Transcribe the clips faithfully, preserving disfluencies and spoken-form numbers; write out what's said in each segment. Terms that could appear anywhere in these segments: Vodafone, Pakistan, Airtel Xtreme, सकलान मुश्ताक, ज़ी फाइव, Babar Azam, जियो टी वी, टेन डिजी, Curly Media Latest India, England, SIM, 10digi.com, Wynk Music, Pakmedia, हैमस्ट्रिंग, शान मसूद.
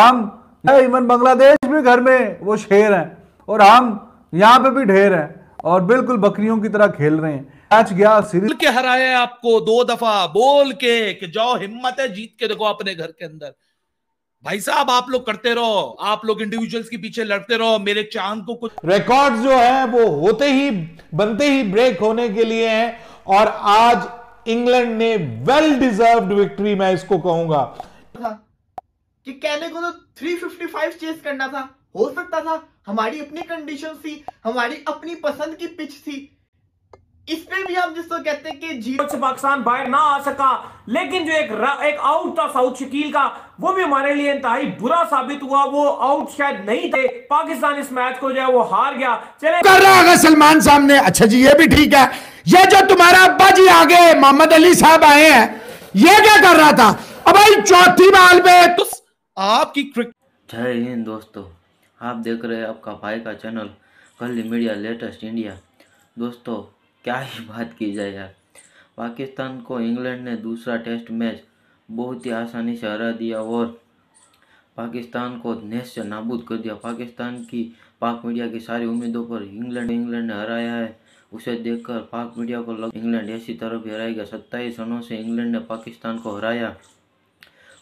हम इवन बांग्लादेश भी घर में वो शेर हैं और हम यहाँ पे भी ढेर हैं और बिल्कुल बकरियों की तरह खेल रहे हैं। मैच गया, सीरीज के हराया आपको दो दफा बोल के कि जाओ हिम्मत है जीत के देखो अपने घर के अंदर। भाई साहब आप लोग करते रहो, आप लोग इंडिविजुअल्स के पीछे लड़ते रहो, मेरे चांद को कुछ रिकॉर्ड जो है वो होते ही बनते ही ब्रेक होने के लिए हैं। और आज इंग्लैंड ने वेल डिजर्व्ड विक्ट्री मैं इसको कहूंगा कि कहने को तो तीन सौ पचपन चेस करना था, हो सकता था हमारी अपनी कंडीशन थी, हमारी अपनी पसंद की पिच थी, इसमें भी हम जिसको कहते हैं कि जीरो से पाकिस्तान बाहर ना आ सका। लेकिन जो एक एक आउट था साउथ शकील का, वो भी हमारे लिए इंतहाई बुरा साबित हुआ, वो आउट शायद नहीं थे। पाकिस्तान इस मैच को जो है वो हार गया। चले कर रहा होगा सलमान साहब ने, अच्छा जी ये भी ठीक है, ये जो तुम्हारा अब्बा जी आगे मोहम्मद अली साहब आए हैं ये क्या कर रहा था? अब भाई चौथी बॉल में तो आपकी क्रिकेट। जय हिंद दोस्तों, आप देख रहे हैं आपका भाई का चैनल कल मीडिया लेटेस्ट इंडिया। दोस्तों क्या ही बात की जाए यार, पाकिस्तान को इंग्लैंड ने दूसरा टेस्ट मैच बहुत ही आसानी से हरा दिया और पाकिस्तान को नेश से नाबूद कर दिया। पाकिस्तान की पाक मीडिया की सारी उम्मीदों पर इंग्लैंड इंग्लैंड ने हराया है, उसे देखकर पाक मीडिया को लगा इंग्लैंड ऐसी तरफ हराएगा। सत्ताईस रनों से इंग्लैंड ने पाकिस्तान को हराया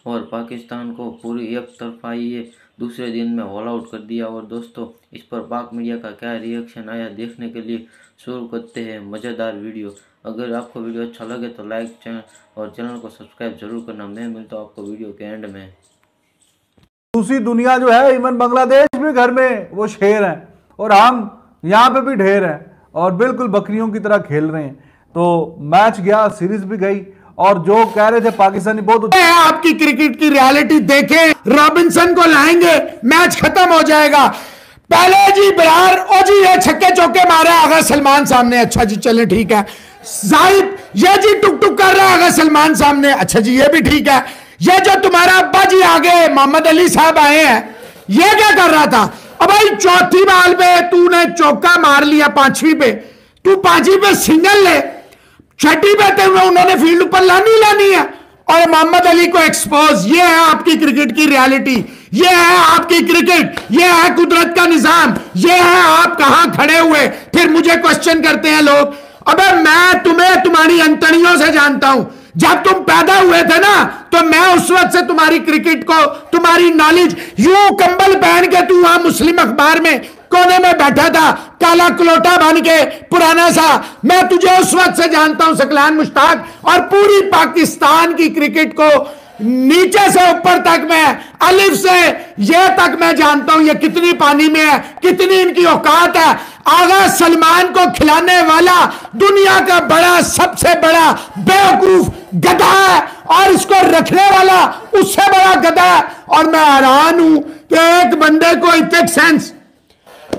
और पाकिस्तान को पूरी एक तरफा ये दूसरे दिन में ऑल आउट कर दिया। और दोस्तों इस पर पाक मीडिया का क्या रिएक्शन आया देखने के लिए शुरू करते हैं मज़ेदार वीडियो। अगर आपको वीडियो अच्छा लगे तो लाइक चैनल और चैनल को सब्सक्राइब जरूर करना। मैं मिलता हूँ आपको वीडियो के एंड में। दूसरी दुनिया जो है इवन बांग्लादेश भी घर में वो शेर हैं और हम यहाँ पे भी ढेर हैं और बिल्कुल बकरियों की तरह खेल रहे हैं। तो मैच गया, सीरीज भी गई और जो कह रहे थे पाकिस्तानी बहुत आपकी क्रिकेट की रियलिटी देखें, रॉबिन्सन को लाएंगे मैच खत्म हो जाएगा। पहले जी बिहार ओ जी ये छक्के चौके मारे आगा सलमान सामने, अच्छा जी चले ठीक है। जाहिद ये जी टुक टुक कर रहा आगा सलमान सामने, अच्छा जी ये भी ठीक है। ये जो तुम्हारा अब्बा जी आगे मोहम्मद अली साहब आए हैं ये क्या कर रहा था? अब भाई चौथी बॉल पे तूने चौका मार लिया, पांचवी पे तू पांचवी पे सिंगल ले, छठी बैठे हुए उन्होंने फील्ड ऊपर लानी लानी है और मोहम्मद अली को एक्सपोज। ये है आपकी क्रिकेट की रियलिटी, ये है आपकी क्रिकेट, ये है कुदरत का निजाम, ये है आप कहां खड़े हुए। फिर मुझे क्वेश्चन करते हैं लोग, अबे मैं तुम्हें तुम्हारी अंतड़ियों से जानता हूं, जब तुम पैदा हुए थे ना तो मैं उस वक्त से तुम्हारी क्रिकेट को, तुम्हारी नॉलेज, यूं कंबल पहन के तू वहां मुस्लिम अखबार में कोने में बैठा था काला कलोटा बन के पुराना सा, मैं तुझे उस वक्त से जानता हूं सकलान मुश्ताक। और पूरी पाकिस्तान की क्रिकेट को नीचे से ऊपर तक मैं अलिफ से ये तक मैं जानता हूं, ये कितनी पानी में है, कितनी इनकी औकात है। आगा सलमान को खिलाने वाला दुनिया का बड़ा सबसे बड़ा बेवकूफ गधा है और इसको रखने वाला उससे बड़ा गधा है। और मैं हैरान हूं कि एक बंदे को इतने सेंस,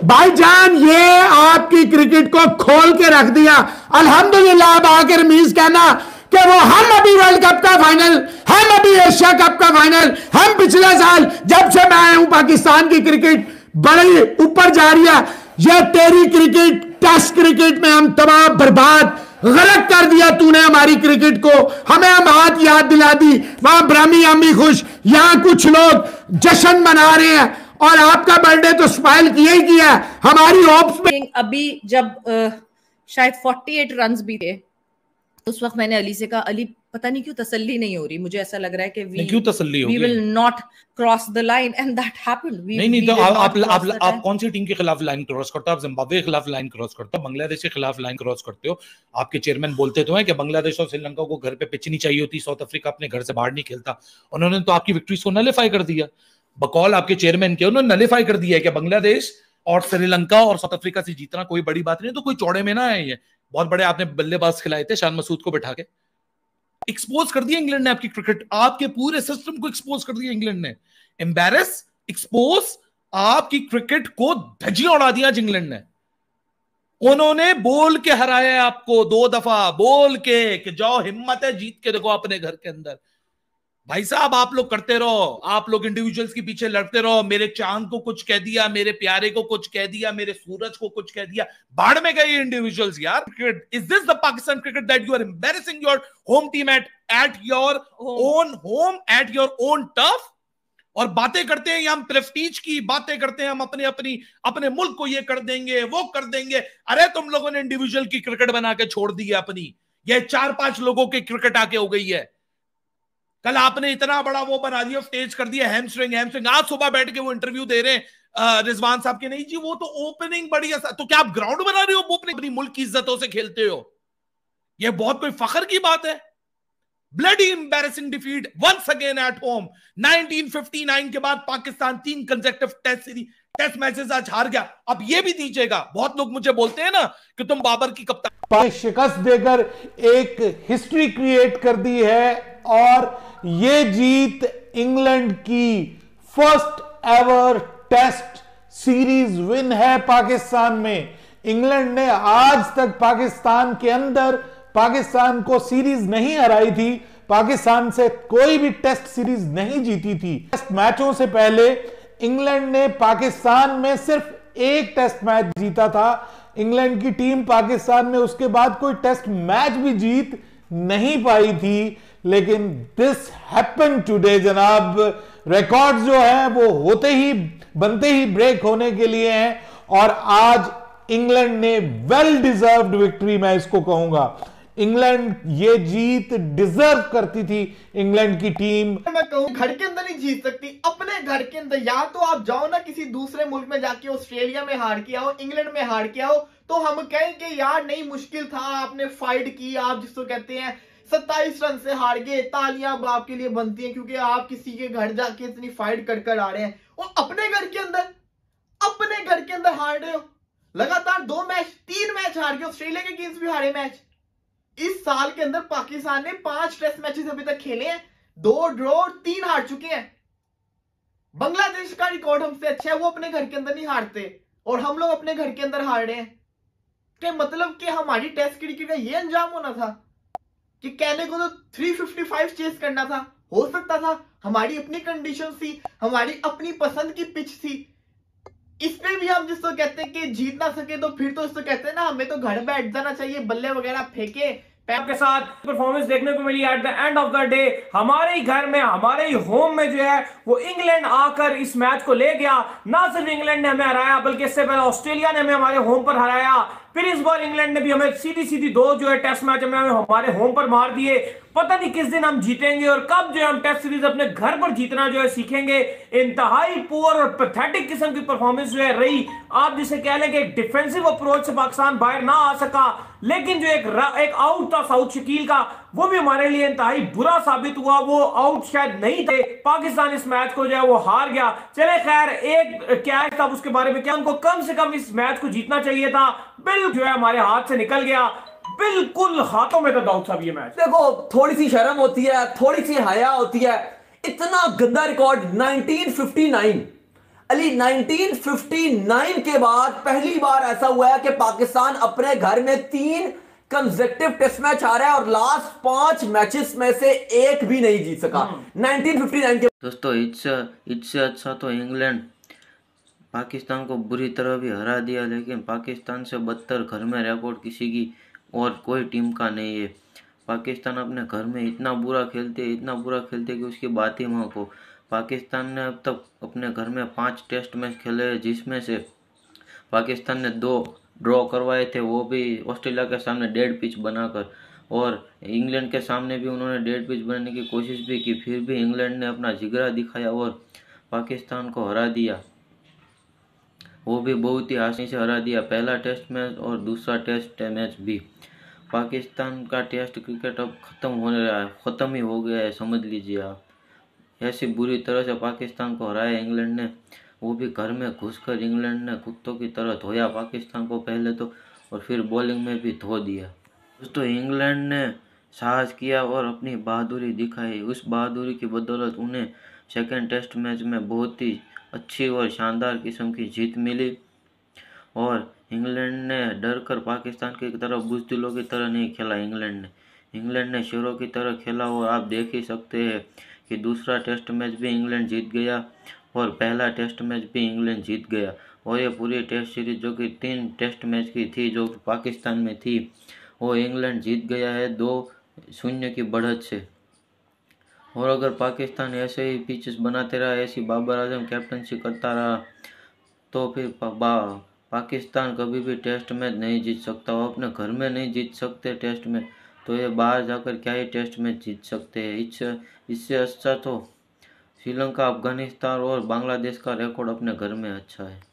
भाईजान ये आपकी क्रिकेट को खोल के रख दिया। अल्हम्दुलिल्लाह अब आखिर मीज कहना कि वो हम अभी वर्ल्ड कप का फाइनल, हम अभी एशिया कप का फाइनल, हम पिछले साल, जब से मैं आया हूं पाकिस्तान की क्रिकेट बड़ी ऊपर जा रही है। ये तेरी क्रिकेट टेस्ट क्रिकेट में हम तमाम बर्बाद गलत कर दिया तूने हमारी क्रिकेट को, हमें हम बात याद दिला दी। वहां ब्राह्मी आमी खुश, यहां कुछ लोग जश्न मना रहे हैं और आपका बर्थडे तो स्पाइल किया ही किया। हमारी होप्स में अभी जब आ, शायद अड़तालीस रन भी थे उस वक्त मैंने अली से कहा, अली पता नहीं क्यों तसल्ली नहीं हो रही, मुझे ऐसा लग रहा है कि वी क्यों तसल्ली होगी, we will not cross the line and that happened. नहीं नहीं तो आप आप आप कौन सी टीम के खिलाफ लाइन क्रॉस करते हो? आप जिम्बाब्वे के खिलाफ लाइन क्रॉस करते हो, बांग्लादेश के खिलाफ लाइन क्रॉस करते हो। आपके चेयरमैन बोलते तो हैं कि बांग्लादेश और श्रीलंका को घर पे पिच नहीं चाहिए होती, साउथ अफ्रीका अपने घर से बाहर नहीं खेलता। उन्होंने तो आपकी विक्ट्रीज को नलिफाई कर दिया, बकौल आपके चेयरमैन के उन्होंने नलिफाई कर दिया है कि बांग्लादेश और श्रीलंका और साउथ अफ्रीका से जीतना कोई बड़ी बात नहीं, तो कोई चौड़े में ना है। ये बहुत बड़े आपने बल्लेबाज खिलाए थे शान मसूद को बैठा के, एक्सपोज कर दिया इंग्लैंड ने आपकी क्रिकेट, आपके पूरे सिस्टम को एक्सपोज कर दिया इंग्लैंड ने। एम्बेरस एक्सपोज, आपकी क्रिकेट को धजिया उड़ा दिया आज इंग्लैंड ने। उन्होंने बोल के हराया आपको दो दफा बोल के कि जाओ हिम्मत है जीत के देखो अपने घर के अंदर। भाई साहब आप लोग करते रहो, आप लोग इंडिविजुअल्स के पीछे लड़ते रहो, मेरे चांद को कुछ कह दिया, मेरे प्यारे को कुछ कह दिया, मेरे सूरज को कुछ कह दिया, बाढ़ में गए इंडिविजुअल्स यार। Is this the Pakistan cricket that you are embarrassing your home team at at your own home at your own turf? और बातें करते हैं हम प्रेस्टीज की, बातें करते हैं हम अपने अपनी अपने मुल्क को ये कर देंगे वो कर देंगे। अरे तुम लोगों ने इंडिविजुअल की क्रिकेट बना के छोड़ दी है अपनी, ये चार पांच लोगों की क्रिकेट आके हो गई है। कल आपने इतना बड़ा वो बना दिया, स्टेज कर दिया हैमस्ट्रिंग हैमस्ट्रिंग। आज सुबह बैठ के वो इंटरव्यू दे रहे हैं रिजवान साहब के, नहीं जी वो तो ओपनिंग बढ़िया। तो क्या आप ग्राउंड बना रहे हो ओपनिंग? अपनी मुल्क की इज्जतों से खेलते हो, ये बहुत कोई फखर की बात है। Bloody embarrassing defeat once again at home. Nineteen fifty nine के बाद पाकिस्तान तीन consecutive test series test matches आज हार गया। अब ये भी दीजिएगा, बहुत लोग मुझे बोलते हैं ना कि तुम बाबर की कप्तान शिकस्त देकर एक हिस्ट्री क्रिएट कर दी है, और ये जीत इंग्लैंड की first ever test series win है पाकिस्तान में। इंग्लैंड ने आज तक पाकिस्तान के अंदर पाकिस्तान को सीरीज नहीं हराई थी, पाकिस्तान से कोई भी टेस्ट सीरीज नहीं जीती थी। टेस्ट मैचों से पहले इंग्लैंड ने पाकिस्तान में सिर्फ एक टेस्ट मैच जीता था। इंग्लैंड की टीम पाकिस्तान में उसके बाद कोई टेस्ट मैच भी जीत नहीं पाई थी, लेकिन दिस हैपेंड टुडे जनाब। रिकॉर्ड जो है वो होते ही बनते ही ब्रेक होने के लिए हैं, और आज इंग्लैंड ने वेल डिजर्व्ड विक्ट्री, मैं इसको कहूंगा। इंग्लैंड ये जीत डिजर्व करती थी। इंग्लैंड की टीम मैं कहूँ घर के अंदर नहीं जीत सकती, अपने घर के अंदर या तो आप जाओ ना किसी दूसरे मुल्क में, जाके ऑस्ट्रेलिया में हार के आओ, इंग्लैंड में हार के आओ, तो हम कहेंगे यार नहीं मुश्किल था, आपने फाइट की, आप जिसको कहते हैं सत्ताईस रन से हार गए। तालियां अब आपके लिए बनती हैं क्योंकि आप किसी के घर जाके इतनी फाइट कर कर आ रहे हैं, और अपने घर के अंदर अपने घर के अंदर हार रहे हो। लगातार दो मैच तीन मैच हार गए, ऑस्ट्रेलिया के अगेंस्ट भी हारे मैच। इस साल के अंदर पाकिस्तान ने पांच टेस्ट मैचेस अभी तक खेले हैं, दो ड्रॉ और तीन हार चुके हैं। बांग्लादेश का रिकॉर्ड हमसे अच्छा है, वो अपने घर के अंदर नहीं हारते और हम लोग अपने घर के अंदर हार रहे हैं। क्या मतलब कि हमारी टेस्ट क्रिकेट का ये अंजाम होना था कि कहने को तो थ्री फिफ्टी फाइव चेस करना था, हो सकता था। हमारी अपनी कंडीशन थी, हमारी अपनी पसंद की पिच थी, इसमें भी हम जिसको कहते हैं कि जीत ना सके तो फिर तो इसको कहते हैं ना हमें तो घर बैठ जाना चाहिए, बल्ले वगैरह फेंके। आपके साथ परफॉर्मेंस देखने को मिली at the end of the day, हमारे ही घर में हमारे ही होम में जो है वो इंग्लैंड आकर इस मैच को ले गया। ना सिर्फ इंग्लैंड ने हमें हराया, बल्कि इससे पहले ऑस्ट्रेलिया ने हमें हमारे होम पर हराया, फिर इस बार इंग्लैंड ने भी हमें सीधी सीधी दो जो है टेस्ट मैच में हमें हमारे होम पर मार दिए। पता नहीं किस दिन हम जीतेंगे और कब जो है हम टेस्ट सीरीज अपने घर पर जीतना जो है सीखेंगे। इंतहाई पुअर और पैथेटिक किस्म की परफॉर्मेंस जो है रही। आप जिसे कह लें कि एक डिफेंसिव अप्रोच से पाकिस्तान बाहर ना आ सका, लेकिन जो एक एक आउट था साउथ शकील का, वो भी हमारे लिए इंतहाई बुरा साबित हुआ। वो आउट शायद नहीं थे, पाकिस्तान इस मैच को जो है वो हार गया। चले खैर, एक कैच था उसके बारे में क्या उनको कम से कम इस मैच को जीतना चाहिए था, बिल जो है हमारे हाथ से निकल गया, बिल्कुल हाथों में था दाऊद साहब ये मैच। देखो थोड़ी सी शर्म होती है, थोड़ी सी हया होती है। इतना गंदा रिकॉर्ड नाइनटीन फिफ्टी नाइन अली, नाइनटीन फिफ्टी नाइन के बाद पहली बार ऐसा हुआ है कि पाकिस्तान अपने घर में तीन कंसेक्टिव टेस्ट मैच हारा है और लास्ट पांच मैचेस में से एक भी नहीं जीत सका नाइनटीन फिफ्टी नाइन के। दोस्तों इससे इससे अच्छा तो इंग्लैंड पाकिस्तान को बुरी तरह भी हरा दिया, लेकिन पाकिस्तान से बदतर घर में रिकॉर्ड किसी की और कोई टीम का नहीं है। पाकिस्तान अपने घर में इतना बुरा खेलते इतना बुरा खेलते कि उसकी बात ही मत करो। पाकिस्तान ने अब तक अपने घर में पांच टेस्ट मैच खेले हैं, जिसमें से पाकिस्तान ने दो ड्रॉ करवाए थे, वो भी ऑस्ट्रेलिया के सामने डेड पिच बनाकर, और इंग्लैंड के सामने भी उन्होंने डेड पिच बनाने की कोशिश भी की, फिर भी इंग्लैंड ने अपना जिगरा दिखाया और पाकिस्तान को हरा दिया, वो भी बहुत ही आसानी से हरा दिया। पहला टेस्ट मैच और दूसरा टेस्ट मैच भी। पाकिस्तान का टेस्ट क्रिकेट अब ख़त्म होने रहा है, ख़त्म ही हो गया है समझ लीजिए आप। ऐसी बुरी तरह से पाकिस्तान को हराया इंग्लैंड ने, वो भी घर में घुसकर इंग्लैंड ने कुत्तों की तरह धोया पाकिस्तान को, पहले तो और फिर बॉलिंग में भी धो दिया। दोस्तों इंग्लैंड ने साहस किया और अपनी बहादुरी दिखाई, उस बहादुरी की बदौलत उन्हें सेकेंड टेस्ट मैच में बहुत ही अच्छी और शानदार किस्म की जीत मिली, और इंग्लैंड ने डर कर पाकिस्तान की तरफ बुजदिलों की तरह नहीं खेला। इंग्लैंड ने इंग्लैंड ने शेरों की तरह खेला, और आप देख ही सकते हैं कि दूसरा टेस्ट मैच भी इंग्लैंड जीत गया और पहला टेस्ट मैच भी इंग्लैंड जीत गया। और ये पूरी टेस्ट सीरीज जो कि तीन टेस्ट मैच की थी जो पाकिस्तान में थी, वो इंग्लैंड जीत गया है दो शून्य की बढ़त से। और अगर पाकिस्तान ऐसे ही पिचेस बनाते रहा, ऐसी बाबर आजम कैप्टनसी करता रहा, तो फिर पाकिस्तान कभी भी टेस्ट मैच नहीं जीत सकता। वो अपने घर में नहीं जीत सकते टेस्ट मैच, तो ये बाहर जाकर क्या ही टेस्ट मैच जीत सकते हैं। इससे इससे अच्छा तो श्रीलंका, अफगानिस्तान और बांग्लादेश का रिकॉर्ड अपने घर में अच्छा है।